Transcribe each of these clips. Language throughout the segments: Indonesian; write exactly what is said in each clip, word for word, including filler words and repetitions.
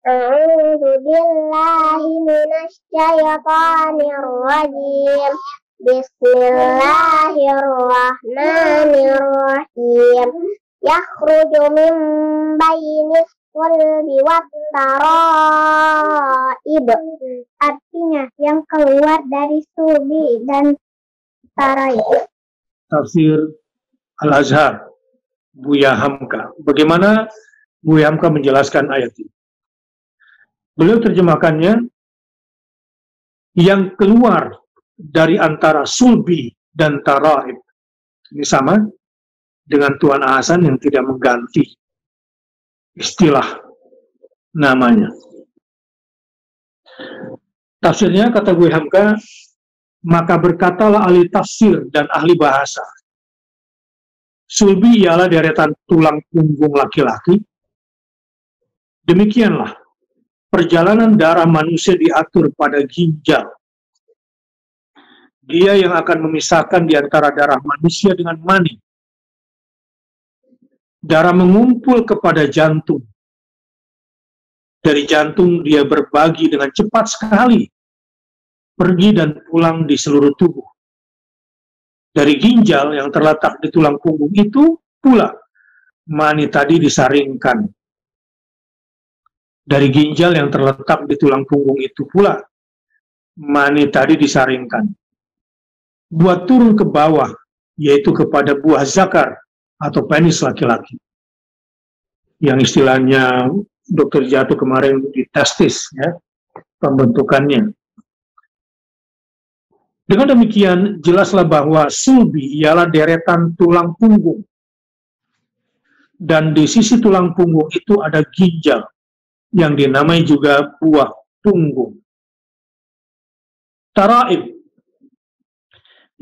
A'udzu billahi minasy syaithanir rajim. Bismillahirrahmanirrahim. Yakhruju min baini sulbi wat taraib. Artinya yang keluar dari sulbi dan taraib. Tafsir Al-Azhar, Buya Hamka. Bagaimana Buya Hamka menjelaskan ayat ini? Beliau terjemahkannya, yang keluar dari antara sulbi dan taraib. Ini sama dengan Tuan Hasan yang tidak mengganti istilah namanya. Tafsirnya, kata Buya Hamka, maka berkatalah ahli tafsir dan ahli bahasa, sulbi ialah deretan tulang punggung laki-laki. Demikianlah perjalanan darah manusia diatur pada ginjal. Dia yang akan memisahkan di antara darah manusia dengan mani. Darah mengumpul kepada jantung. Dari jantung dia berbagi dengan cepat sekali, pergi dan pulang di seluruh tubuh. Dari ginjal yang terletak di tulang punggung itu pula mani tadi disaringkan. Dari ginjal yang terletak di tulang punggung itu pula mani tadi disaringkan. Buat turun ke bawah, yaitu kepada buah zakar atau penis laki-laki. Yang istilahnya dokter jatuh kemarin di testis, ya, pembentukannya. Dengan demikian, jelaslah bahwa sulbi ialah deretan tulang punggung. Dan di sisi tulang punggung itu ada ginjal, yang dinamai juga buah punggung. Taraib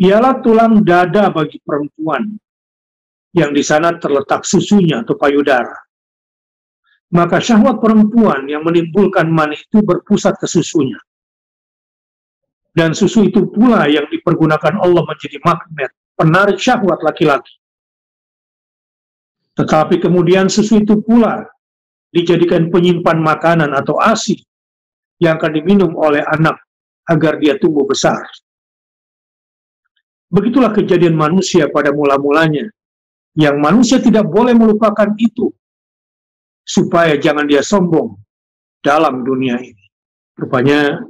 ialah tulang dada bagi perempuan, yang di sana terletak susunya atau payudara. Maka syahwat perempuan yang menimbulkan mani itu berpusat ke susunya. Dan susu itu pula yang dipergunakan Allah menjadi magnet, penarik syahwat laki-laki. Tetapi kemudian susu itu pula dijadikan penyimpan makanan atau ASI yang akan diminum oleh anak agar dia tumbuh besar. Begitulah kejadian manusia pada mula-mulanya, yang manusia tidak boleh melupakan itu, supaya jangan dia sombong dalam dunia ini. Rupanya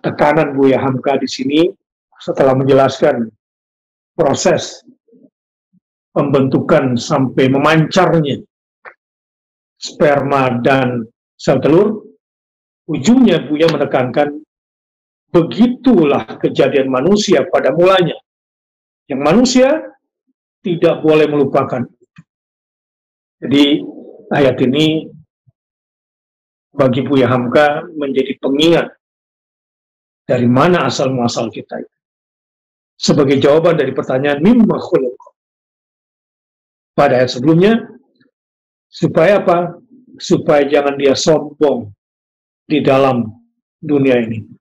tekanan Buya Hamka di sini setelah menjelaskan proses pembentukan sampai memancarnya sperma dan sel telur, ujungnya Buya menekankan begitulah kejadian manusia pada mulanya, yang manusia tidak boleh melupakan. Jadi ayat ini bagi Buya Hamka menjadi pengingat dari mana asal-muasal kita itu. Sebagai jawaban dari pertanyaan Mimma khuluq pada ayat sebelumnya, supaya apa? Supaya jangan dia sombong di dalam dunia ini.